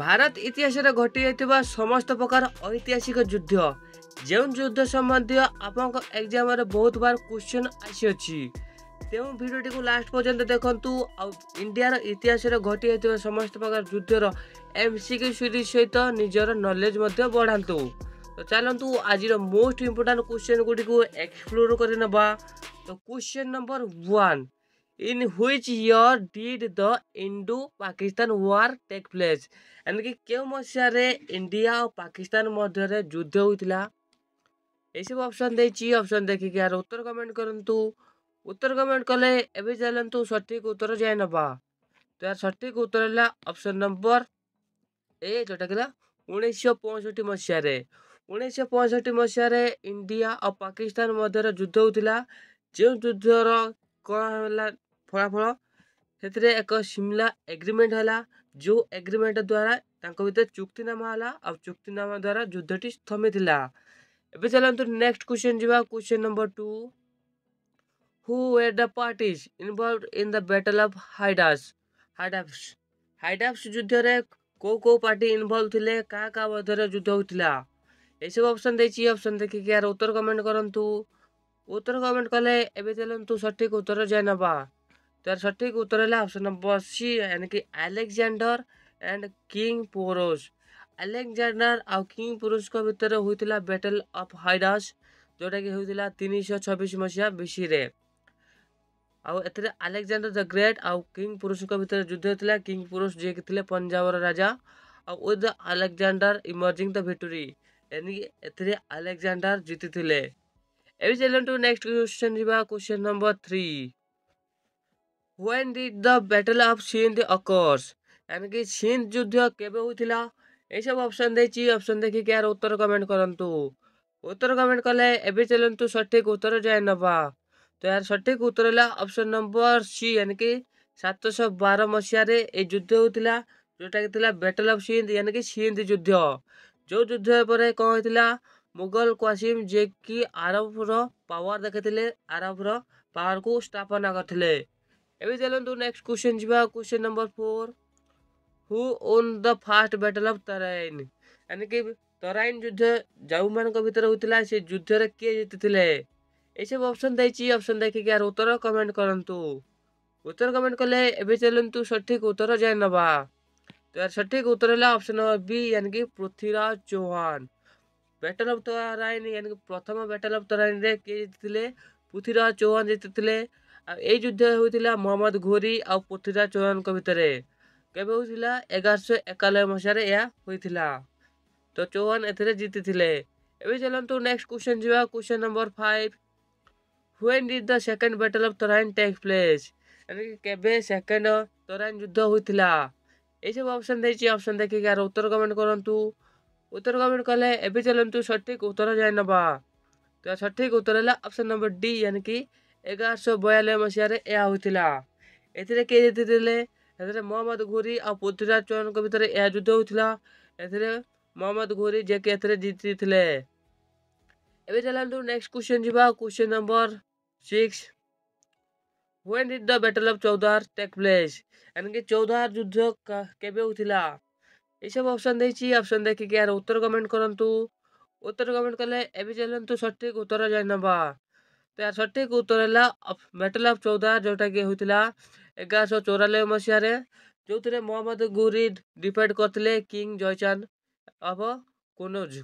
भारत इतिहास घटी समस्त प्रकार ऐतिहासिक युद्ध जो युद्ध संबंधी आपंक एग्जाम बहुत बार क्वेश्चन आसी अच्छी तेणु भिडियोटी को लास्ट पर्यंत देखु। इंडियार इतिहास घटी समस्त प्रकार युद्धर एमसीक्यू सीरीज सहित निजर नॉलेज बढ़ातु। तो चलतु आज मोस्ट इंपोर्टेंट क्वेश्चन गुडी को एक्सप्लोर करवा। तो question number 1, in which year did the Indo Pakistan war take place, यानी कि क्यों मसीह इंडिया और पाकिस्तान मध्य युद्ध होता। ये सब ऑप्शन देछि, ऑप्शन देखिक यार उत्तर कमेंट करंतु। उत्तर कमेंट कले एवं चलतु सठिक उत्तर जाए नवा। तो यार सठिक उत्तर है ऑप्शन नंबर ए, जोटा कि 1965 मसीह। 1965 मसीह इंडिया और पाकिस्तान मध्य युद्ध होता जो युद्धर कौन फलाफल से एक सिमला एग्रीमेंट है, जो एग्रीमेंट द्वारा भर चुक्तिनामा है और चुक्तिनामा द्वारा युद्धटी स्थमित है। एवं चलते नेक्स्ट क्वेश्चन जावा। Question number 2, who were the parties involve in the battle of Hydaspes. Hydaspes युद्ध में कौ कौ पार्टी इनवॉल्व थे, क्या क्या मध्य युद्ध होता। ये सब ऑप्शन देछि, ऑप्शन देखिक यार उत्तर कमेंट करंतु। उत्तर कमेंट कले एवं चलतु सठिक उत्तर जाए नवा। तो सठिक उत्तर है ऑप्शन नंबर सी, यानी कि Alexander and king Porus. Alexander और किंग पोरोस के भीतर होता बैटल ऑफ हाइडास जोटा कि होता 326 मसीहा बीसी रे। अलेक्जेंडर द ग्रेट और किंग पोरोस के भीतर युद्ध होता। किंग पोरोस जे कि पंजाब राजा और with Alexander emerging the victory, यानी कि अलेक्जेंडर जीति। एवं चलतु नेक्स्ट क्वेश्चन जावा। Question number 3, when did the battle of Sindh occurs, यानी कि सिंध युद्ध केबे होइतिला। ये सब ऑप्शन देछि, ऑप्शन देखिक यार उत्तर कमेंट करंतु। उत्तर कमेंट कले एवं चलतु सठिक उत्तर जाए नवा। तो यार सठिक उत्तर है ऑप्शन नंबर सी, यानी कि 712 मसीह युद्ध होता जोटा कि बैटल ऑफ सिंध, यानी कि सिंध युद्ध जो युद्ध पर कौन होता मुगल क्वासिम जे कि आरबर पावर देखे आरबर पावर को स्थापना करते। एवं चलतु नेक्स्ट क्वेश्चन जावा। Question number 4, who won the first battle of Tarain, यानी कि तराइन युद्ध जाऊ मान भर होता से युद्ध किए जीति। ये सब ऑप्शन देछि, ऑप्शन देखिक यार उत्तर कमेंट करंतु। उत्तर कमेंट कले एवं चलतु सठिक उत्तर जाए नवा। तो यार सठिक उत्तर है ऑप्शन नंबर बी, यानी कि पृथ्वीराज चौहान। बैटल ऑफ तराइन यानी कि प्रथम बैटल ऑफ तराइन रे किए जीति, पृथ्वीराज चौहान जीति। ये युद्ध होता मोहम्मद घोरी और पृथ्वीराज चौहान के भीतर केबे होता 1191 मसीह यह होता, तो चौहान एथरे जीति। एवं चलतु नेक्स्ट क्वेश्चन जावा। Question number 5, when did the second battle of Tarain take place, यानी कि केबे सेकेंड तराइन युद्ध होता। ये सब ऑप्शन देछि, ऑप्शन देखिक यार उत्तर कमेंट करंतु। उत्तर कमेंट कले एवं चलतु सठिक उत्तर जाए नवा। तो सठिक उत्तर है ऑप्शन नंबर डी, यानी कि 1142 मसीह यह होता। ये किए जीति मोहम्मद घोरी और पृथ्वीराज चौहान के भीतर यह युद्ध होता। मोहम्मद घोरी जे कि जीति। एवं चलतु नेक्स्ट क्वेश्चन जावा। Question number 6, when did the battle of Chaudhar take place, यानी कि चौधार युद्ध केबे होता। ये सब ऑप्शन देछि, ऑप्शन देखिक यार उत्तर कमेंट करंतु। उत्तर कमेंट कले एवं चलतु सठिक उत्तर जाए नवा। तो यार सठिक उत्तर है बैटल ऑफ चौधार जोटा कि होता 1144 मसीह जो थे मोहम्मद घोरी डिफेट करते किंग जयचंद अब कनौज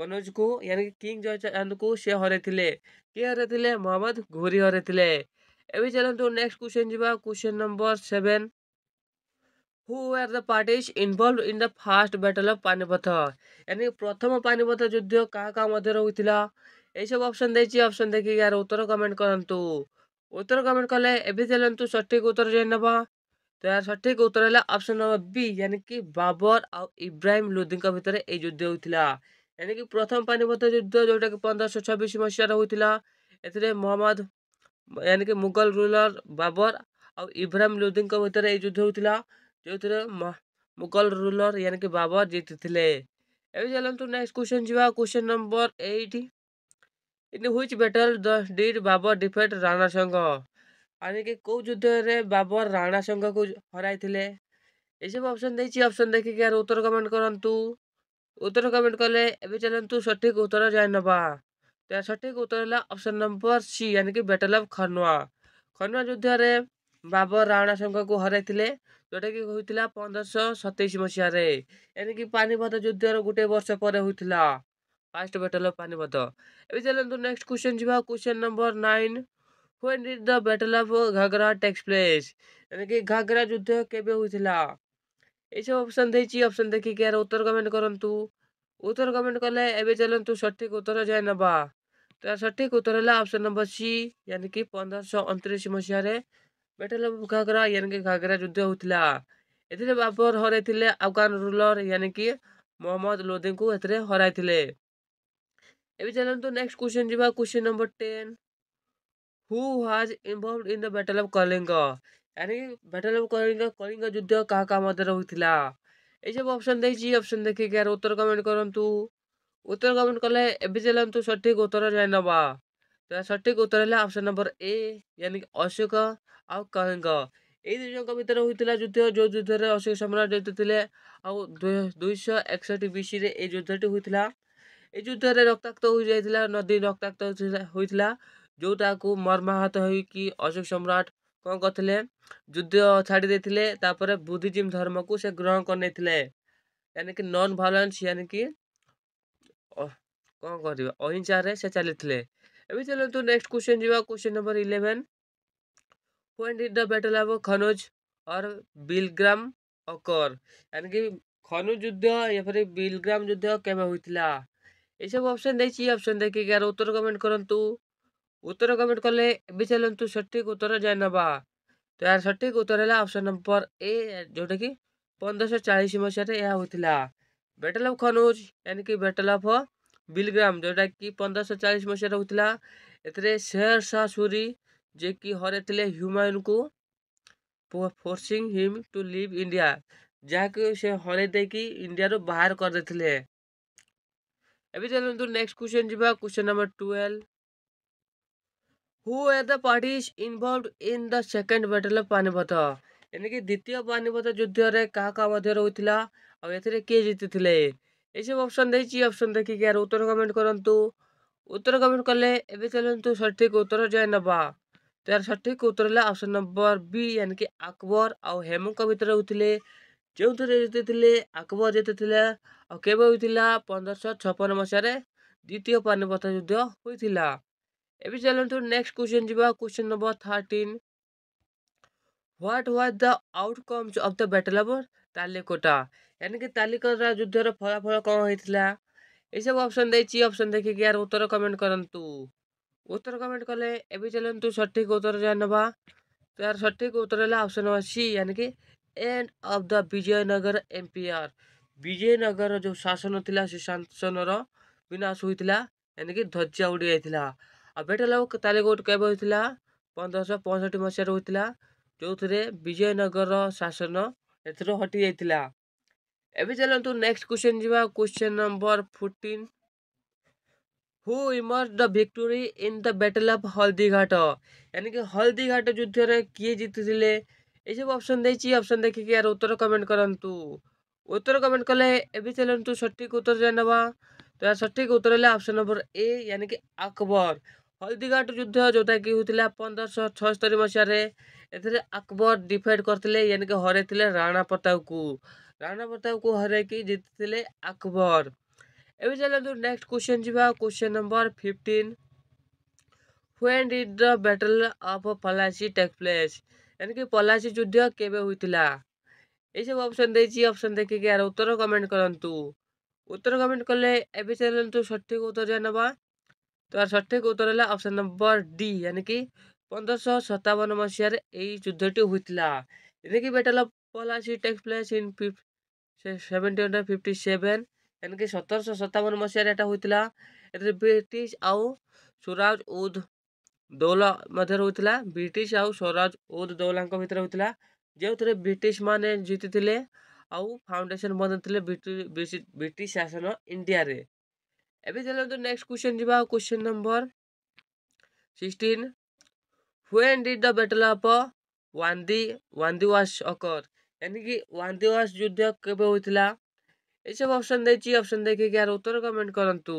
को, यानी कि किंग जयचंद को से हर किए हर मोहम्मद घोरी हर। एवं चलतु नेक्स्ट क्वेश्चन जावा। Question number 7, who were the parties involve in the first battle of Panipat, यानी प्रथम पानीपत युद्ध क्या क्या मध्य होता। ये सब ऑप्शन देछि, ऑप्शन देखिक यार उत्तर कमेंट करंतु। उत्तर कमेंट कले एवं चलतु सठिक उत्तर जाए नवा। तो यार सठिक उत्तर है ऑप्शन नंबर बी, यानी कि बाबर और इब्राहिम लोदी के भीतर ये युद्ध होता, यानी कि प्रथम पानीपत युद्ध जोटा कि 1526 मसीह होता। ये मोहम्मद यानी कि मुगल रूलर बाबर और इब्राहिम लोदी के भीतर ये युद्ध होता जो मुगल रूलर यानी कि बाबर जीति। एवं चलतु नेक्स्ट क्वेश्चन जावा। Question number 8, in which battle did Babur defeat Rana संघ, यानी कि कौ युद्ध रे बाबर राणा संघ को हराई थे। ଏସବୁ ଅପସନ୍ ଦେଇଛି। ଅପସନ୍ ଦେଖିକି ଆର ଉତ୍ତର କମେଣ୍ଟ କରନ୍ତୁ। ଉତ୍ତର କମେଣ୍ଟ କଲେ ଏବେ ଚାଲନ୍ତୁ ସଠିକ୍ ଉତ୍ତର ଜାଣିନେବା। ତ ଏହା ସଠିକ୍ ଉତ୍ତର ହେଲା ଅପସନ୍ ନମ୍ବର ସି, ୟାନି କି ବ୍ୟାଟଲ୍ ଅଫ୍ ଖନୱା। ଖନୱା ଯୁଦ୍ଧରେ ବାବର ରାଣା ସାଙ୍ଗକୁ ହରାଇଥିଲେ, ଯେଉଁଟାକି ହୋଇଥିଲା 1527 ମସିହାରେ, ୟାନି କି ପାନିପଥ ଯୁଦ୍ଧର ଗୋଟିଏ ବର୍ଷ ପରେ ହୋଇଥିଲା। First battle of Panipat. ଏବେ ଚାଲନ୍ତୁ ନେକ୍ସଟ କ୍ୱେଶ୍ଚନ୍ ଯିବା। Question number 9, When did the Battle of Ghagra takes place? यानी कि घाघरा युद्ध केबे होइथिला। ए सब ऑप्शन देछि, ऑप्शन देखि के यार उत्तर कमेंट करंतु। उत्तर कमेंट करले एबे चलंतु सटीक उत्तर जाय नबा। त सटीक उत्तर हला ऑप्शन नंबर सी, यानी कि 1529 मसीह रे बैटल ऑफ घाघरा, यानी कि घाघरा युद्ध होइथिला। एथिरे बाबर हराइथिले अफगान रूलर, यानी कि मोहम्मद लोदी को एथिरे हराइथिले। एबे चलंतु नेक्स्ट क्वेश्चन जिबा। Question number 10, Who was involved in the Battle of Kalinga? यानी बैटल ऑफ कलिंगा, कलिंगा युद्ध क्या मध्य होता। ये सब ऑप्शन देछि, ऑप्शन देखिक यार उत्तर कमेंट करंतु। उत्तर कमेंट कले एबे चलंतु सठिक उत्तर जानबा। तो सठिक उत्तर है ऑप्शन नंबर ए, यानी कि अशोक और कलिंगा ये दुजों भर होता युद्ध, जो युद्ध में अशोक सम्राट जीतुले। आउ 261 BC रे ये युद्धटी होता। ये युद्ध में रक्ताक्त हो जाता, नदी रक्ताक्त होता, जोटा को मर्माहत होइकि अशोक सम्राट कौन करते युद्ध छाड़ी देते। तापर बुद्धिज्म धर्म को से ग्रहण करने, यानी कि नॉन वायलेंस, यानी कि कौन कर अहिंसार से चलते। एवं चलतु नेक्स्ट क्वेश्चन जावा। Question number 11, when did the battle of Kannauj और बिलग्राम अकर? यानी कि खनौज युद्ध या फिर बिलग्राम युद्ध केबे होइथिला। ए सब ऑप्शन देछि, ऑप्शन देखि यार उत्तर कमेंट करंतु। उत्तर कमेंट कले एबे चलंतु सठिक उत्तर जानबा। तो यार सठिक उत्तर है ऑप्शन नंबर ए, जोटा कि 1540 मसीह यह होता। बैटल ऑफ खनौज, यानी कि बैटल ऑफ बिलग्राम, जोटा कि 1540 मसीह होता। एथे शेर शाह सूरी जे कि हराइथिले ह्यूमायून को, forcing him to leave India, जहाँकि से हराइ देकि इंडिया रो बाहर कर देथिले। एबे चलंतु नेक्स्ट क्वेश्चन जिबा। Question number 12, Who were the parties involved in the second battle of Panipat? यानी कि द्वितीय पानीपत युद्ध रे क्या क्या मध्य होता और ये किए जीतिले। ये सब ऑप्शन देछि, ऑप्शन देखिक यार उत्तर कमेंट करंतु। उत्तर कमेंट कले एबे चलंतु सठिक उत्तर जानबा। तो यार सठिक उत्तर है ऑप्शन नंबर बी, यानी कि अकबर और हेमूंक भीतर होते। जो जीतिले अकबर जीतिले और केबे होता 1556 मसीह द्वितीय पानीपत युद्ध होता। एबे चलंतु नेक्स्ट क्वेश्चन जावा। Question number 13, what was the outcomes of the battle of Talikota? यानी कि तालिकोटा युद्धर फलाफल कौन होता। ये सब ऑप्शन देछि, ऑप्शन देखिक यार उत्तर कमेंट करंतु। उत्तर कमेंट कले एबे चलंतु सठिक उत्तर जानबा। तो यार सठिक उत्तर है ऑप्शन नंबर सी, यानी कि end of the Vijayanagar empire. Vijayanagar जो शासन था से शासनर विनाश होता, यानी कि ध्वजा उड़ी जाता। और बैटल ऑफ तालिकोट केबे होइथिला 1565 मसीह होइथिला, जो विजयनगर शासन एथर हटि जाइथिला। एबे चलंतु नेक्स्ट क्वेश्चन जावा। Question number 14, who emerge the victory in the battle of Haldighat? यानी कि हल्दीघाट युद्ध रे किए जीतिले। ए सब ऑप्शन देछि, ऑप्शन देखिक यार उत्तर कमेंट करंतु। उत्तर कमेंट कले एबे चलंतु सठिक उत्तर जानबा। तो यार सठिक उत्तर है ऑप्शन नंबर ए, यानी कि अकबर। हल्दीघाट युद्ध जोटा कि होता 1576 मसीह रे, एथे अकबर डिफेड करते, यानी कि हराइथिले राणा प्रताप को। राणा प्रताप को हराइकि जीतिले अकबर। एबे चलंतु नेक्स्ट क्वेश्चन जावा। Question number 15, when did the battle of Plassey take place? यानी कि पलासी युद्ध केबे होइथिला। ए सब ऑप्शन देछि, ऑप्शन देखिक यार उत्तर कमेंट करंतु। उत्तर कमेंट कले एबे चलंतु सठिक उत्तर जानबा। तो यार सठिक उत्तर है ऑप्शन नंबर डी, यानी कि 1557 मसीह युद्धटी होता। यानी कि battle of Plassey takes place in 1757, यानी कि 1757 मसीह होता। ये ब्रिटिश आउ सुराज उद दौला मध्य होता। ब्रिटिश आउ सुराज उद दौला भर होता, जो थे ब्रिटिश माने जीतिले आउ फाउंडेसन बनते ब्रिटिश शासन इंडिया रे। एबे चलंतु नेक्स्ट क्वेश्चन जावा। Question number 16, when did the battle of Wandiwash occur? यानी कि वांदिवास युद्ध केबे होइतिला ए सब ऑप्शन देछि। ऑप्शन देखि के यार उत्तर कमेंट करंतु।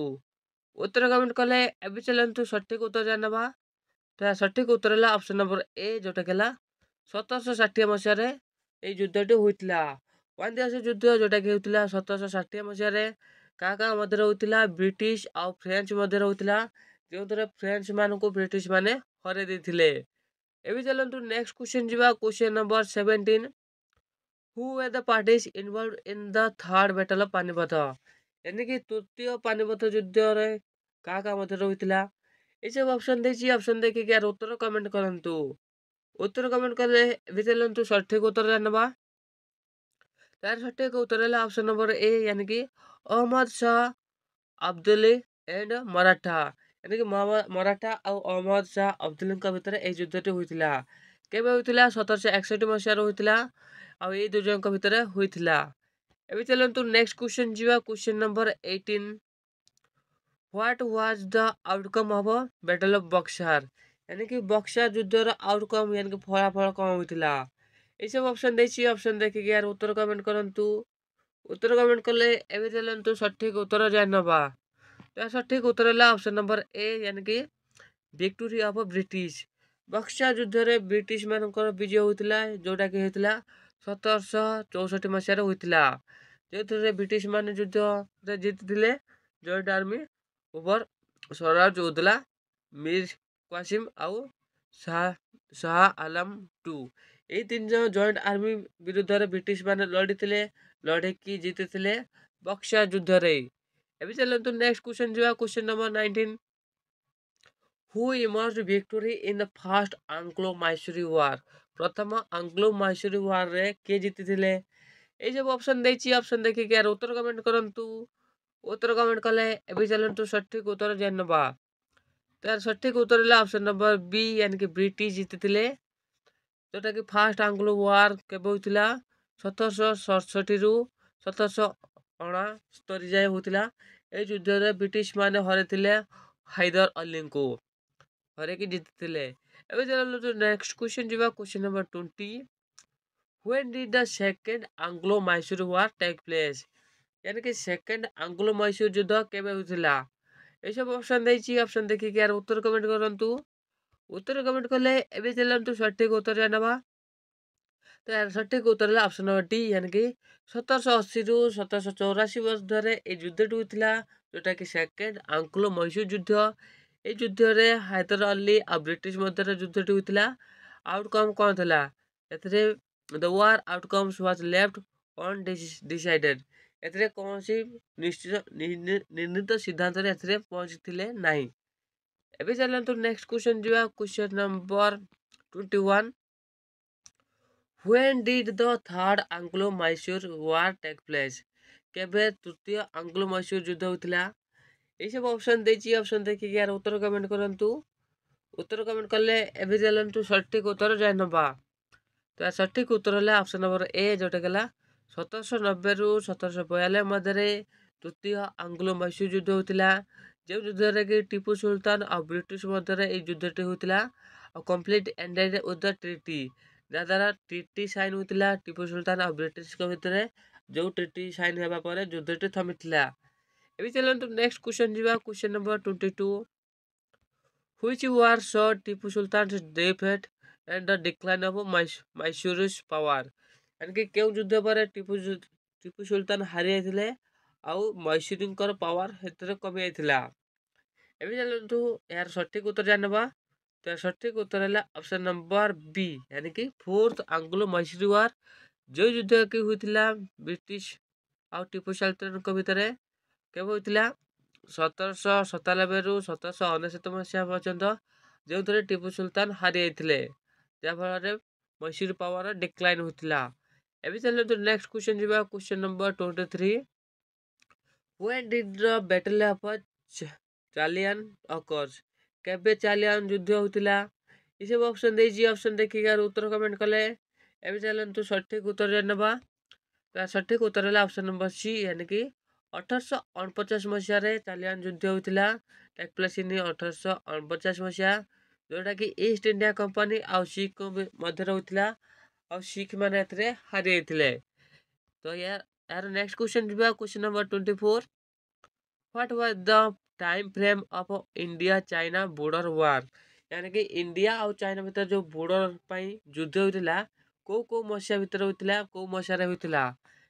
उत्तर कमेंट कले एबे चलंतु सठिक उत्तर जानबा। तो यार सठिक उत्तर है ऑप्शन नंबर ए जोटा केला 1760 मसीह रे ए युद्धटी होइतिला। वांदिवास युद्ध जोटा के होइतिला 1760 मसीह रे का का मधर होइतिला ब्रिटिश और फ्रेंच मधर होइतिला जो द्वारा फ्रेंच मान को ब्रिटिश माने हरे देथिले। एबे चलंतु नेक्स्ट क्वेश्चन जीवा question number 17 who were the parties involve in the third battle of Panipat यानी कि तृतीय पानीपत युद्ध रे का का मधर होइतिला। ए सब ऑप्शन देछि। ऑप्शन देखि के यार उत्तर कमेंट करंतु। उत्तर कमेंट करले एबे चलंतु सठिक उत्तर जानबा। यार सठिक उत्तर है ऑप्शन नंबर ए यानी कि अहमद शाह अब्दुल एंड मराठा यानी कि मराठा और अहमद शाह अब्दुल का भितर ए युद्धटी होइतिला। केबे होइतिला 1761 मसीह होइतिला और ए दुजन का भितर होइतिला। एबे चलंतु नेक्स्ट क्वेश्चन जीवा question number 18 what was the outcome of battle of Buxar यानी कि बक्सर युद्ध रा आउटकम यानी कि फलाफल कम होइतिला। ए सब ऑप्शन देछि। ऑप्शन देखि के यार उत्तर कमेंट करंतु। उत्तर कमेंट करले एबे चलंतु सठिक उत्तर जानबा। तो सठिक उत्तर है ऑप्शन नंबर ए यानी कि विक्टोरी ऑफ ब्रिटिश बक्सर युद्ध रे ब्रिटिश मानकर विजय होइतिला जोटा कि हेतिला 1764 मसीह रे होइतिला जेथरे ब्रिटिश मान युद्ध रे जीतथिले जॉइंट आर्मी ओवर स्वराज उदला मीर कासिम आउ शाह आलम टू ये तीन जन जॉइंट आर्मी विरुद्ध रे ब्रिटिश माने लड़ीथिले लड़की जीतिथिले बक्सर युद्ध रे। एबे चलंतु नेक्स्ट क्वेश्चन जीवा question number 19 who emerge victory in the first Anglo Mysore war प्रथम एंग्लो मैसूरी वार रे के जीतिथिले। ए सब ऑप्शन देछि। ऑप्शन देखि के यार उत्तर कमेंट करंतु। उत्तर कमेंट कले एबे चलंतु सठिक उत्तर जानबा। तो यार सठिक उत्तर है ऑप्शन नंबर बी यानी कि ब्रिटिश जीतिथिले जोटा कि फास्ट आंग्लो वार केबे होइतिला 1767 रु 1769 जाय होइतिला। ए युद्ध रे ब्रिटिश माने हरेथिले हैदर अली को हरे कि जीतिथिले। एबे चलो नेक्स्ट क्वेश्चन जीवा question number 20 when did the second Anglo Mysore war take place यानी कि सेकंड एंग्लो मैसूर युद्ध केबे होइतिला। ए सब ऑप्शन देछि। ऑप्शन देखि के यार उत्तर कमेंट करंतु। उत्तर कमेंट कले एबे चलंतु सठिक उत्तर जानबा। तो यार सठिक उत्तर है ऑप्शन नंबर डी यानी कि 1780 रु 1784 वर्ष धरे ए युद्धटी होइतिला जोटा कि सेकंड एंग्लो मैसूर युद्ध। ए युद्ध रे हैदर अली और ब्रिटिश मध्य युद्धटी होइतिला। आउटकम कोन थला एथरे the war outcomes was left undecided एथरे कोन से निर्णित सिद्धांत रे एथरे पहुंचथिले नाही। एबे चलंतु नेक्स्ट क्वेश्चन जीवा question number 21 when did the third Anglo Mysore war take place केबे तृतीय एंग्लो मैसूर युद्ध होइतिला। ए सब ऑप्शन देछि। ऑप्शन देखि के यार उत्तर कमेंट करंतु। उत्तर कमेंट करले एबे चलंतु सठिक उत्तर जानबा। तो यार सठिक उत्तर है ऑप्शन नंबर ए जोटा केला 1790 रु 1742 मधरे तृतीय एंग्लो मैसूर युद्ध होइतिला जो युद्ध कि टीपू सुल्तान और ब्रिटिश मध्य युद्धटी होता और complete ended with the treaty जहाँ द्वारा ट्रिटी साइन होता टीपू सुल्तान और ब्रिटिश भितर जो ट्रिटी साइन होगापर युद्धटी थमी था। एबे चलंतु नेक्स्ट क्वेश्चन जीवा question number 22 which war saw Tipu Sultan defeat and the decline of Mysore power यानी कि क्यों युद्ध पर टीपू सुल्तान हारी जाते आउ मैसूरींकर पावर हेतरे कमी आइथिला। एबे चलंतु यार सठिक उत्तर जानबा। तो यार सठिक उत्तर है ऑप्शन नंबर बी यानी कि फोर्थ एंग्लो मैसूरी वार जो युद्ध कि होइथिला ब्रिटिश आउ टीपू सुल्तान के भीतर केबे होइथिला 1797 रु 1799 मसीहा पर्यंत जो द्वारा टीपू सुल्तान हारी जाइथिले जा फल मैसूर पावर डिक्लाइन होइथिला। एबे चलंतु नेक्स्ट क्वेश्चन जीवा question number 23 when did the battle of Chillian occurs केबे चालियन युद्ध होइतिला। ए सब ऑप्शन देछि। ऑप्शन देखि के उत्तर कमेंट कले एबे चलंतु सठिक उत्तर जानबा। तो सठिक उत्तर है ऑप्शन नंबर सी यानी कि 1849 मसीह रे चालियन युद्ध होइतिला टेक प्लेस इन 1849 मसीह जोटा कि ईस्ट इंडिया कंपनी और सिख मध्य होइतिला और सीख मने थे हरे थे। तो यार यार next question, question number 24, what was the time frame of India China border war, यानी कि इंडिया और चाइना भीतर जो बॉर्डर पर युद्ध होता को मसीहा भीतर होता को मसीहारे होता,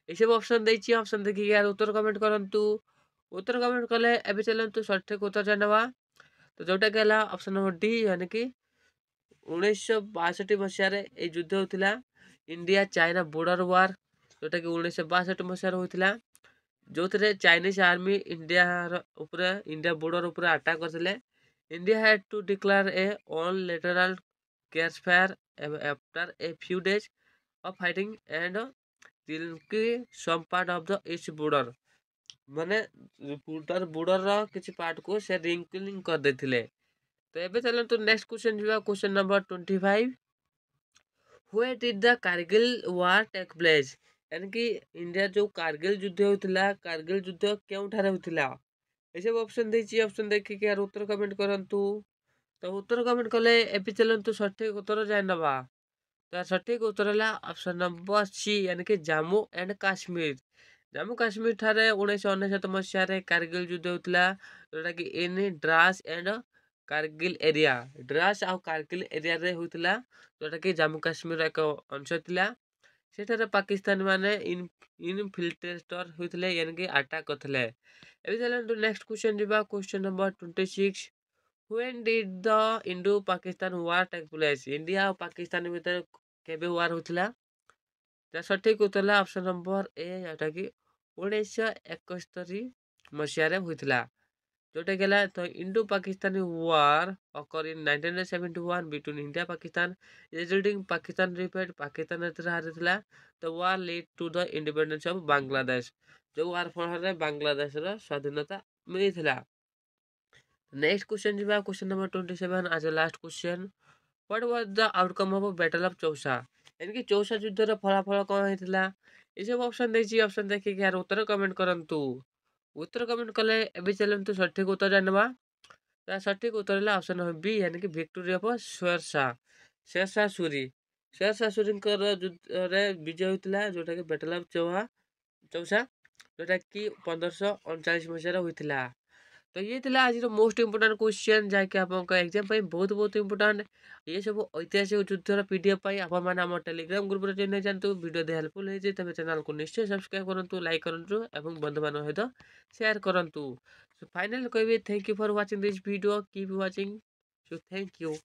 ये सब ऑप्शन देखिए। ऑप्शन देखिए यार उत्तर कमेंट करूँ, उत्तर कमेंट कले एवं चलतु सठिक उत्तर जानवा। तो जोटा कि ऑप्शन नंबर डी, यानी कि 1962 मसीह युद्ध होता इंडिया चाइना बॉर्डर वार, जोटा कि 1962 मसीह होता, जो थे चाइनीज आर्मी इंडिया उपरे इंडिया बॉर्डर उपरे अटैक करते। India had to declare a all lateral cash fire after a few days of fighting and some part of the east border, माने border किसी पार्ट को से रिंकलिंग कर देथिले। तो एबे चलन तो नेक्स्ट क्वेश्चन जीवा, question number 25, where did the Kargil war take place, यानी कि इंडिया जो कारगिल युद्ध होता कारगिल युद्ध क्योंठार होता, ये सब ऑप्शन देखिए। ऑप्शन देखिए यार उत्तर कमेंट करूँ, तो उत्तर कमेंट कले एपी चलतु सठिक उत्तर जान नवा। तो यार सठिक उत्तर है ऑप्शन नंबर सी, यानी कि जम्मू एंड काश्मीर। जम्मू काश्मीर ठारे 1959 मसीह कारगिल युद्ध होता, जोटा कि in Dras and Kargil area, Dras और कारगिल एरिया रे होता, जोटा कि जम्मू काश्मीर एक अंश था। सेठार पाकिस्तान मैंने इनफिल्ट्रेटर होते, यानी कि अटैक करते। तो नेक्स्ट क्वेश्चन जीवा, question number 26, when did the Indo Pakistan war take place, India और पाकिस्तान भीतर केबे वार होता, तो सठिक उत्तर है ऑप्शन नंबर ए, जोटा कि 1971 मसीह होता, जोटा कि तो Indo Pakistani war occur in 1971 between India Pakistan, resulting Pakistan defeat Pakistan हारी। तो war lead to the independence of Bangladesh, जो वार फल बांग्लादेश स्वाधीनता मिलता। नेक्स्ट क्वेश्चन जी, क्वेश्चन नंबर 27, आज last question, what was the outcome of battle of Chausa, यानी कि चौसा युद्धर फलाफल कौन होता, ये सब ऑप्शन देखिए। ऑप्शन देखिए यार उत्तर कमेंट करूँ, उत्तर कमेंट कले एवं चलतु सठिक उत्तर जानवा। तो सठिक उत्तर है ऑप्शन बी, यानी कि विक्टोरी ऑफ शेरशाह, शेरशाह सूरी विजय होता, जोटा कि बैटल ऑफ चौसा, जोटा कि 1539 मसीह होता। तो ये था आज मोस्ट इम्पोर्टाट क्वेश्चन, जहाँकि आपको एग्जाम बहुत बहुत इम्पोर्टाट। ये सब ऐतिहासिक युद्धर पीडीएफ आप टेलीग्राम ग्रुप नहीं जानते, वीडियो दे हेल्पफुल है तेज चैनल को निश्चय सब्सक्राइब करूँ, लाइक करूँ और बंधु मान सहित शेयर करूँ। फाइनल कहबी thank you for watching this video, keep watching, so thank you.